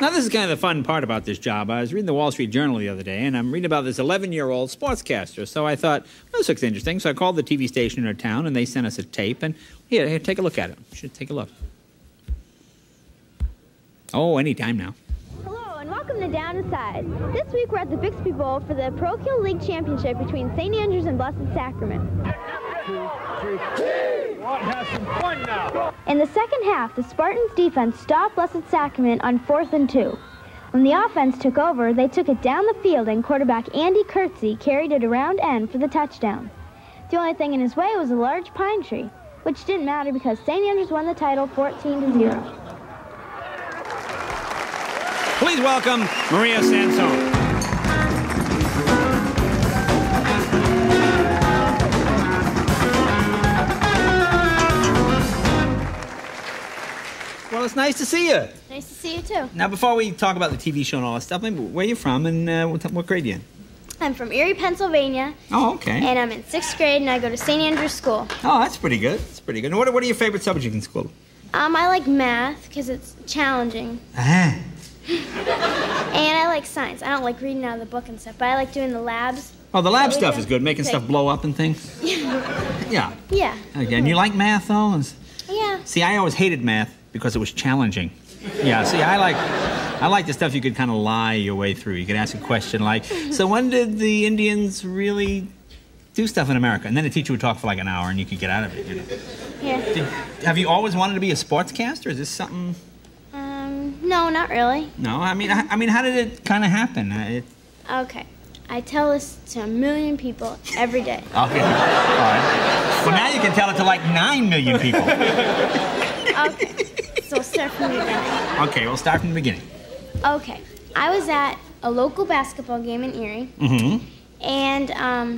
Now, this is kind of the fun part about this job. I was reading the Wall Street Journal the other day, and I'm reading about this 11-year-old sportscaster. So I thought, well, this looks interesting. So I called the TV station in our town, and they sent us a tape. And here, take a look at it. You should take a look. Oh, any time now. Hello, and welcome to Down Inside. This week, we're at the Bixby Bowl for the Parochial League Championship between St. Andrews and Blessed Sacrament. In the second half, the Spartans' defense stopped Blessed Sacrament on 4th and 2. When the offense took over, they took it down the field, and quarterback Andy Kurtze carried it around end for the touchdown. The only thing in his way was a large pine tree, which didn't matter because St. Andrews won the title 14-0. Please welcome Maria Sansone. Well, it's nice to see you. Nice to see you, too. Now, before we talk about the TV show and all that stuff, maybe where are you from and what grade are you in? I'm from Erie, Pennsylvania. Oh, okay. And I'm in 6th grade, and I go to St. Andrews School. Oh, that's pretty good. That's pretty good. And what are your favorite subjects in school? I like math because it's challenging. Ah. And I like science. I don't like reading out of the book and stuff, but I like doing the labs. Oh, the lab stuff is good, making stuff blow up and things? Yeah. Yeah. Okay. And you like math, though? Yeah. See, I always hated math because it was challenging. Yeah, see, I like the stuff you could kind of lie your way through. You could ask a question like, so when did the Indians really do stuff in America? And then the teacher would talk for like an hour and you could get out of it, you know? Yeah. Have you always wanted to be a sportscaster? Is this something? No, not really. No? I mean, how did it kind of happen? Okay. I tell this to a million people every day. Okay. All right. Well, now you can tell it to like 9 million people. Okay. So start from the beginning. Okay, we'll start from the beginning. Okay, I was at a local basketball game in Erie, and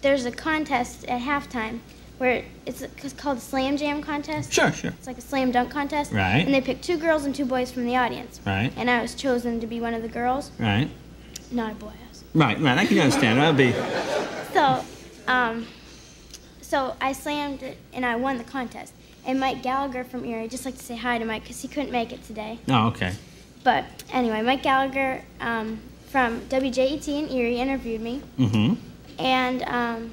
there's a contest at halftime where it's called a slam jam contest. Sure, sure. It's like a slam dunk contest. Right. And they pick 2 girls and 2 boys from the audience. Right. And I was chosen to be one of the girls. Right. Not a boy. Right, right. I can understand. I'll be. So, so I slammed it and I won the contest. And Mike Gallagher from Erie, I'd just like to say hi to Mike because he couldn't make it today. Oh, okay. But anyway, Mike Gallagher from WJET in Erie interviewed me. And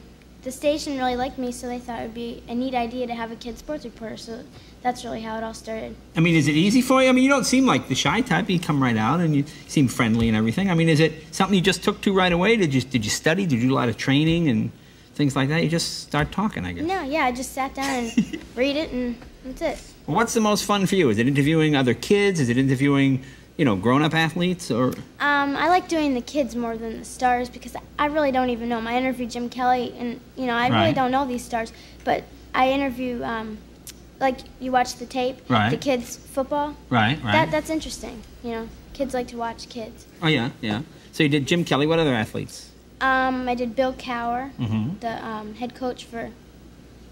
the station really liked me, so they thought it would be a neat idea to have a kid sports reporter. So that's really how it all started. I mean, is it easy for you? I mean, you don't seem like the shy type. You come right out and you seem friendly and everything. I mean, is it something you just took to right away? Did you study? Did you do a lot of training and things like that? You just start talking, I guess. No, yeah, I just sat down and read it, and that's it. Well, what's the most fun for you? Is it interviewing other kids? Is it interviewing, you know, grown-up athletes? Or I like doing the kids more than the stars because I really don't even know them. I interviewed Jim Kelly, and, you know, I really don't know these stars. But I interview, like, you watch the tape, the kids' football. Right. That's interesting, you know. Kids like to watch kids. Oh, yeah, yeah. So you did Jim Kelly. What other athletes? I did Bill Cowher, the head coach for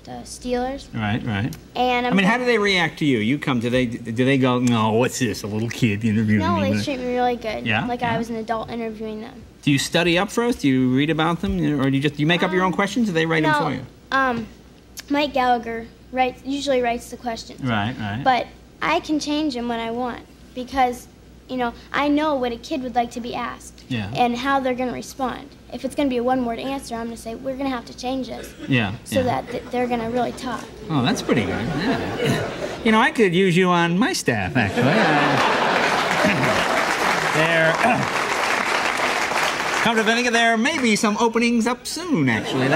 the Steelers. Right, right. And I mean, how do they react to you? You come, do they go, no, what's this, a little kid interviewing me? No, they treat me really good. Yeah? Like I was an adult interviewing them. Do you study up first? Do you read about them? Or do you just, do you make up your own questions or they write them for you? Mike Gallagher usually writes the questions. Right, right. But I can change them when I want because, you know, I know what a kid would like to be asked and how they're going to respond. If it's going to be a one-word answer, I'm going to say, we're going to have to change this so that they're going to really talk. Oh, that's pretty good. Yeah. You know, I could use you on my staff, actually. Come to think of it, there may be some openings up soon, actually.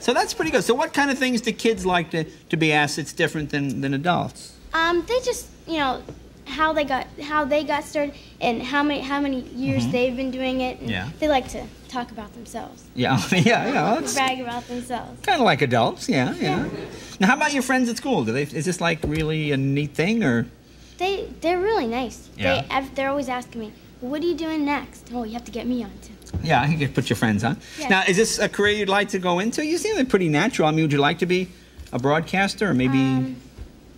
So that's pretty good. So what kind of things do kids like to be asked that's different than adults? They just, you know, how they got started and how many years they've been doing it. And they like to talk about themselves. Yeah, yeah. Brag about themselves. Kind of like adults, yeah. Now, how about your friends at school? Is this like really a neat thing or? They're really nice. Yeah. They're always asking me, what are you doing next? Oh, you have to get me on too. Yeah, you can put your friends on. Yes. Now, is this a career you'd like to go into? You seem pretty natural. I mean, would you like to be a broadcaster or maybe?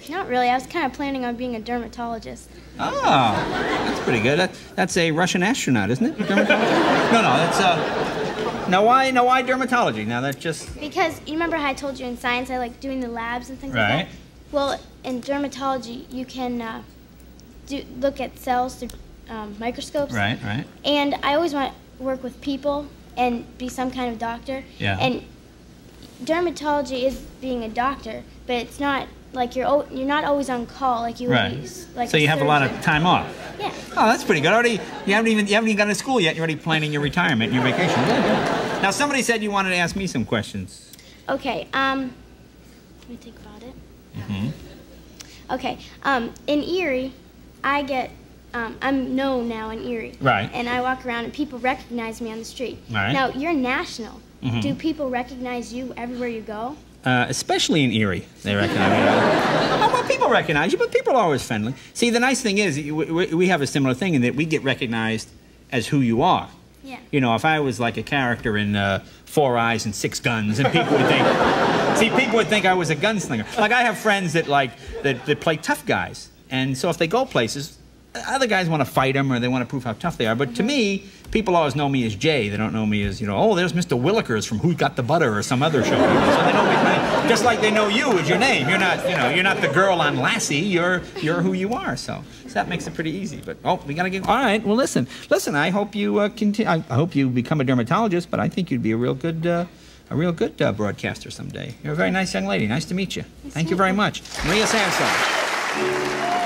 Not really. I was kind of planning on being a dermatologist. Oh, that's pretty good. That's a Russian astronaut, isn't it? Dermatologist? No, that's now why dermatology? Now that's just because you remember how I told you in science I like doing the labs and things like that. Well, in dermatology you can look at cells through microscopes. Right, right. And I always want to work with people and be some kind of doctor. Yeah. And dermatology is being a doctor, but it's not like you're not always on call like you would be. Like so you have a lot of time off. Yeah. Oh, that's pretty good. Already, you haven't even gotten to school yet. You're already planning your retirement and your vacation. Now, somebody said you wanted to ask me some questions. Okay. Let me think about it. Mm-hmm. Okay. In Erie, I get. I'm known now in Erie. Right. And I walk around and people recognize me on the street. Right. Now, you're national. Mm-hmm. Do people recognize you everywhere you go? Especially in Erie, they recognize you. Oh, well, people recognize you, but people are always friendly. See, the nice thing is we have a similar thing in that we get recognized as who you are. Yeah. You know, if I was like a character in Four Eyes and Six Guns, and people would think, people would think I was a gunslinger. Like, I have friends that, that play tough guys, and so if they go places, other guys want to fight them or they want to prove how tough they are. But to me, people always know me as Jay. They don't know me as, you know, oh, there's Mr. Willikers from Who Got the Butter or some other show. So they know me, just like they know you as your name. You're not, you know, you're not the girl on Lassie. You're who you are. So that makes it pretty easy. But oh, we gotta get. All right. Well, listen. I hope you I hope you become a dermatologist. But I think you'd be a real good broadcaster someday. You're a very nice young lady. Nice to meet you. Thank you very much, Maria Sansone.